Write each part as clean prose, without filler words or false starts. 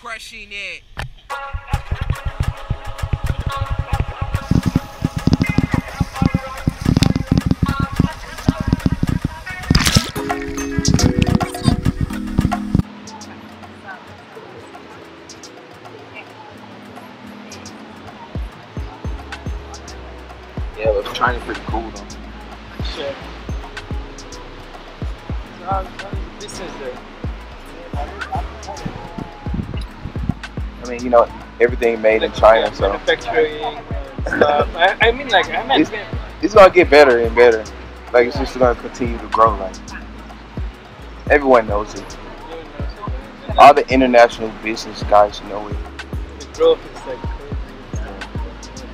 Crushing it. Yeah, but China's pretty cool though. Shit. So how is the distance there? I mean, you know, everything made like in China, so. Manufacturing stuff. I mean, like, I'm not it's gonna get better and better. Like, it's just gonna continue to grow. Like, everyone knows it. All the international business guys know it. The growth is like crazy.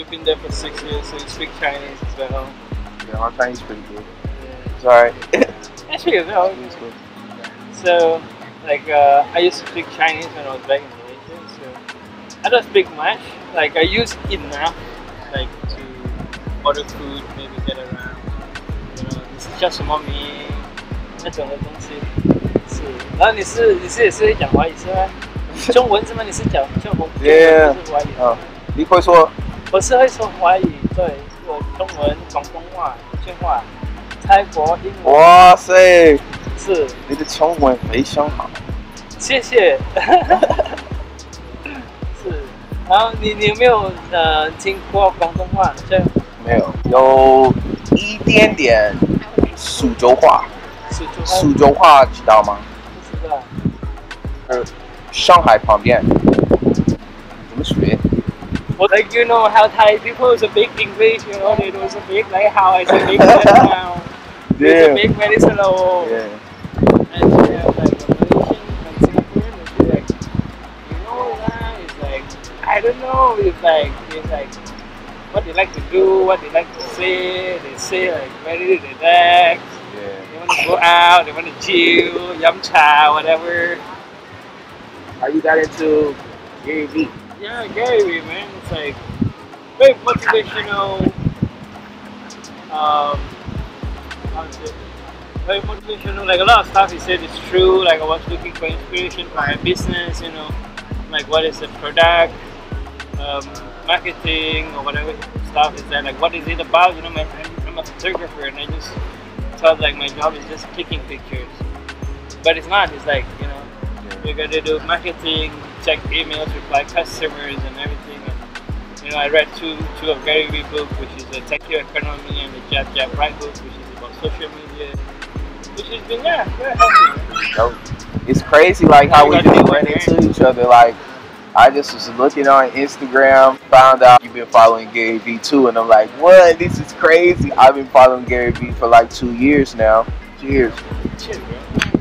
You've been there for 6 years, so you speak Chinese as well. Yeah, my Chinese is pretty good. Yeah. It's alright. Actually, it's all good. So, like, I used to speak Chinese when I was back in Malaysia, so I don't speak much. Like, I use enough, like, to order food, maybe get around. You know, this is just for me. 那种的东西是。然后你是也是讲华语是吗？中文是吗？你是讲中文？对，是华语。啊，你会说？我是会说华语，对，我中文、广东话、福建话、泰国英文。哇塞！ 是，你的中文非常好，谢谢。是，然后你有没有听过广东话？这没有，有一点点苏州话。苏州话知道吗？不知道。上海旁边怎么学？ Like you know how Thai people speak English, you know they don't speak like how I speak now. There's a big Venezuela wall. Yeah. And we have like a Malaysian, like Singaporean, and she's like, you know that? It's like, I don't know. It's like what they like to do, what they like to say. They say like very relaxed. Yeah. They want to go out, they want to chill, yum cha, whatever. How you got into Gary V? Yeah, Gary V, man. It's like very motivational. Very motivational, like a lot of stuff he said is true. Like I was looking for inspiration for my business, you know, like what is the product, marketing or whatever stuff is that, like what is it about, you know, I'm a photographer and I just felt like my job is just clicking pictures. But it's not, it's like, you know, you're going to do marketing, check emails, reply customers and everything. And, you know, I read two of Gary V's books, which is The Techio Economy and The Jab Jab Right Hook, which is about social media, which has been, yeah, helpful. It's crazy, like, how we just run into each other. Like, I just was looking on Instagram, found out you've been following Gary V too, and I'm like, what? This is crazy. I've been following Gary V for like 2 years now. Cheers. Cheers, bro.